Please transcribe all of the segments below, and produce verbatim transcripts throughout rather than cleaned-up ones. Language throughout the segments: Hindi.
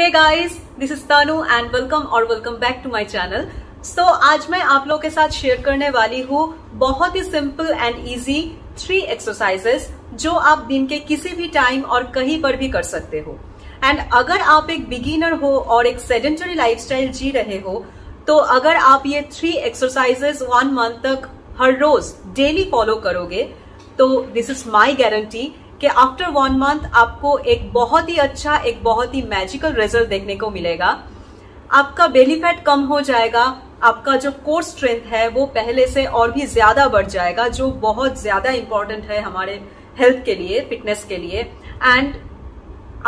Hey guys, this is Tanu and welcome और welcome back to my channel. So आज मैं आप लोगों के साथ शेयर करने वाली हूँ बहुत ही simple and easy three exercises जो आप दिन के किसी भी टाइम और कहीं पर भी कर सकते हो। एंड अगर आप एक बिगिनर हो और एक सेडेंटरी लाइफस्टाइल जी रहे हो तो अगर आप ये थ्री एक्सरसाइजेस वन मंथ तक हर रोज डेली फॉलो करोगे तो दिस इज माई गारंटी कि आफ्टर वन मंथ आपको एक बहुत ही अच्छा, एक बहुत ही मैजिकल रिजल्ट देखने को मिलेगा। आपका बेली फैट कम हो जाएगा, आपका जो कोर स्ट्रेंथ है वो पहले से और भी ज्यादा बढ़ जाएगा, जो बहुत ज्यादा इम्पोर्टेंट है हमारे हेल्थ के लिए, फिटनेस के लिए। एंड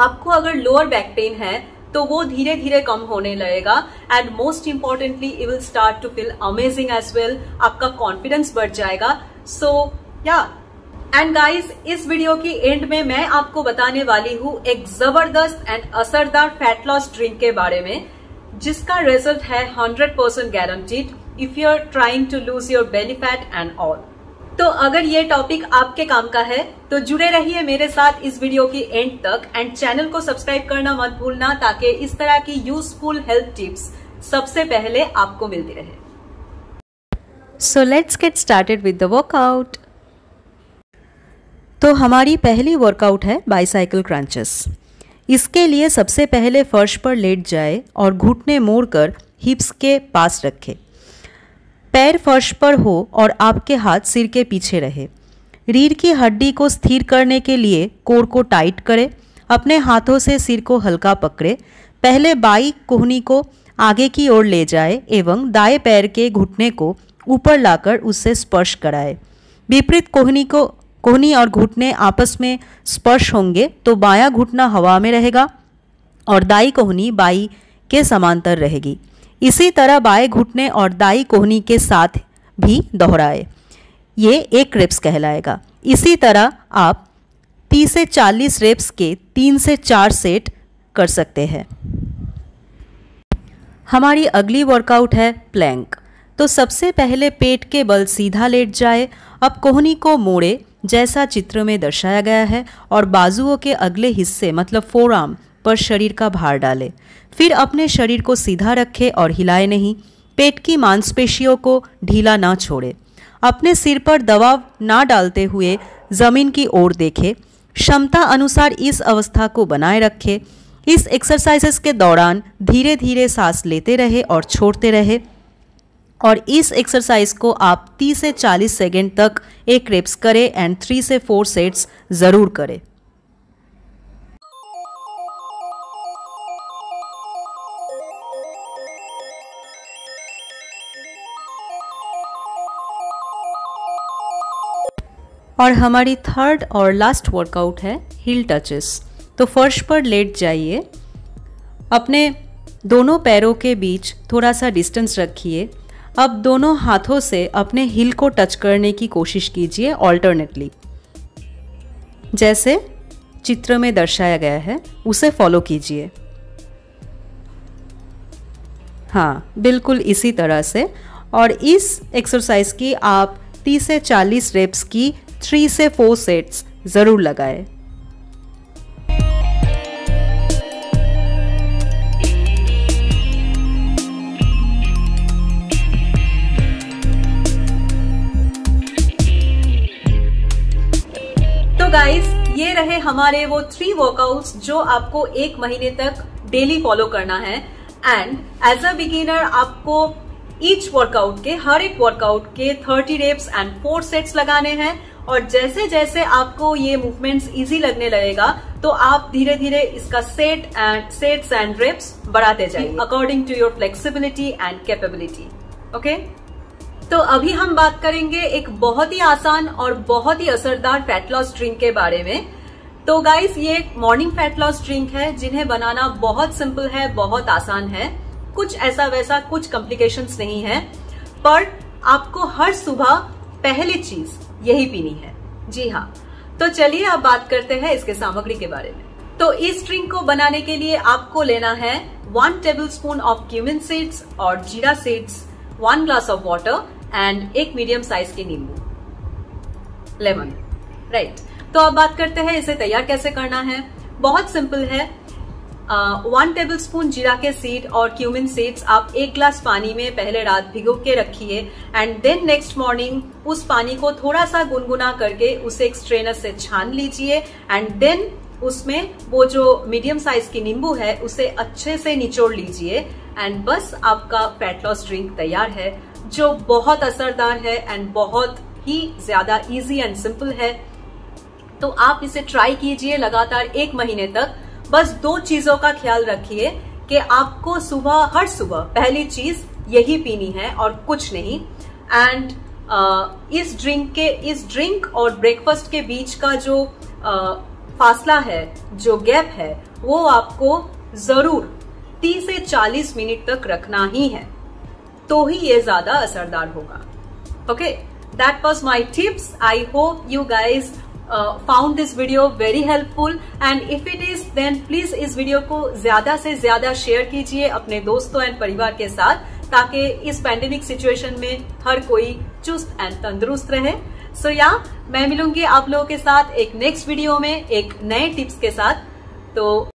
आपको अगर लोअर बैक पेन है तो वो धीरे धीरे कम होने लगेगा। And most importantly you will start to feel amazing as well, आपका कॉन्फिडेंस बढ़ जाएगा। सो या एंड गाइज, इस वीडियो की एंड में मैं आपको बताने वाली हूँ एक जबरदस्त एंड असरदार फैट लॉस ड्रिंक के बारे में जिसका रिजल्ट है hundred percent guaranteed if you are trying to lose your belly fat and all. तो अगर ये टॉपिक आपके काम का है तो जुड़े रहिए मेरे साथ इस वीडियो की एंड तक। एंड चैनल को सब्सक्राइब करना मत भूलना ताकि इस तरह की यूजफुल हेल्थ टिप्स सबसे पहले आपको मिलती रहे। So let's get started with the workout. तो हमारी पहली वर्कआउट है बाइसाइकिल क्रंचेस। इसके लिए सबसे पहले फर्श पर लेट जाए और घुटने मोड़कर हिप्स के पास रखें। पैर फर्श पर हो और आपके हाथ सिर के पीछे रहे। रीढ़ की हड्डी को स्थिर करने के लिए कोर को टाइट करें। अपने हाथों से सिर को हल्का पकड़े। पहले बाई कोहनी को आगे की ओर ले जाए एवं दाएं पैर के घुटने को ऊपर लाकर उससे स्पर्श कराए। विपरीत कोहनी को कोहनी और घुटने आपस में स्पर्श होंगे तो बायां घुटना हवा में रहेगा और दाई कोहनी बाई के समांतर रहेगी। इसी तरह बाएं घुटने और दाई कोहनी के साथ भी दोहराए। ये एक रेप्स कहलाएगा। इसी तरह आप तीस से चालीस रेप्स के तीन से चार सेट कर सकते हैं। हमारी अगली वर्कआउट है प्लैंक। तो सबसे पहले पेट के बल सीधा लेट जाए। अब कोहनी को मोड़े जैसा चित्र में दर्शाया गया है और बाजुओं के अगले हिस्से मतलब फोरआर्म पर शरीर का भार डालें। फिर अपने शरीर को सीधा रखें और हिलाए नहीं। पेट की मांसपेशियों को ढीला ना छोड़ें। अपने सिर पर दबाव ना डालते हुए ज़मीन की ओर देखें। क्षमता अनुसार इस अवस्था को बनाए रखें। इस एक्सरसाइजेस के दौरान धीरे धीरे सांस लेते रहे और छोड़ते रहे और इस एक्सरसाइज को आप तीस से चालीस सेकेंड तक एक रेप्स करें एंड थ्री से फोर सेट्स ज़रूर करें। और हमारी थर्ड और लास्ट वर्कआउट है हील टचेस। तो फर्श पर लेट जाइए। अपने दोनों पैरों के बीच थोड़ा सा डिस्टेंस रखिए। अब दोनों हाथों से अपने हील को टच करने की कोशिश कीजिए ऑल्टरनेटली, जैसे चित्र में दर्शाया गया है उसे फॉलो कीजिए। हाँ, बिल्कुल इसी तरह से। और इस एक्सरसाइज की आप तीस से चालीस रेप्स की थ्री से फोर सेट्स जरूर लगाए। तो गाइस, ये रहे हमारे वो थ्री वर्कआउट्स जो आपको एक महीने तक डेली फॉलो करना है। एंड एज अ बिगिनर आपको ईच वर्कआउट के हर एक वर्कआउट के thirty reps and four sets लगाने हैं। और जैसे जैसे आपको ये मूवमेंट्स इजी लगने लगेगा तो आप धीरे धीरे इसका set and sets and reps बढ़ाते जाइए according to your flexibility and capability. Okay, तो अभी हम बात करेंगे एक बहुत ही आसान और बहुत ही असरदार फैट लॉस ड्रिंक के बारे में। तो गाइज, ये एक मॉर्निंग फैट लॉस ड्रिंक है जिन्हें बनाना बहुत सिंपल है, बहुत आसान है। कुछ ऐसा वैसा कुछ कॉम्प्लिकेशंस नहीं है, पर आपको हर सुबह पहली चीज यही पीनी है। जी हाँ, तो चलिए अब बात करते हैं इसके सामग्री के बारे में। तो इस ड्रिंक को बनाने के लिए आपको लेना है one tablespoon of cumin seeds और जीरा seeds, one glass of water and एक मीडियम साइज के नींबू, लेमन, राइट। तो अब बात करते हैं इसे तैयार कैसे करना है। बहुत सिंपल है। वन टेबलस्पून जीरा के सीड और क्यूमिन सीड्स आप एक ग्लास पानी में पहले रात भिगो के रखिए एंड देन नेक्स्ट मॉर्निंग उस पानी को थोड़ा सा गुनगुना करके उसे एक स्ट्रेनर से छान लीजिए एंड देन उसमें वो जो मीडियम साइज की नींबू है उसे अच्छे से निचोड़ लीजिए एंड बस आपका फैट लॉस ड्रिंक तैयार है जो बहुत असरदार है एंड बहुत ही ज्यादा इजी एंड सिंपल है। तो आप इसे ट्राई कीजिए लगातार एक महीने तक। बस दो चीजों का ख्याल रखिए कि आपको सुबह हर सुबह पहली चीज यही पीनी है और कुछ नहीं। एंड इस ड्रिंक के इस ड्रिंक और ब्रेकफास्ट के बीच का जो आ, फासला है, जो गैप है, वो आपको जरूर तीस से चालीस मिनट तक रखना ही है, तो ही ये ज्यादा असरदार होगा। Okay, that was my tips. I hope you guys Uh, found this video very helpful and if it is then please इस video को ज्यादा से ज्यादा share कीजिए अपने दोस्तों एंड परिवार के साथ ताकि इस pandemic situation में हर कोई चुस्त एंड तंदुरुस्त रहे। सो so, या yeah, मैं मिलूंगी आप लोगों के साथ एक next video में एक नए tips के साथ। तो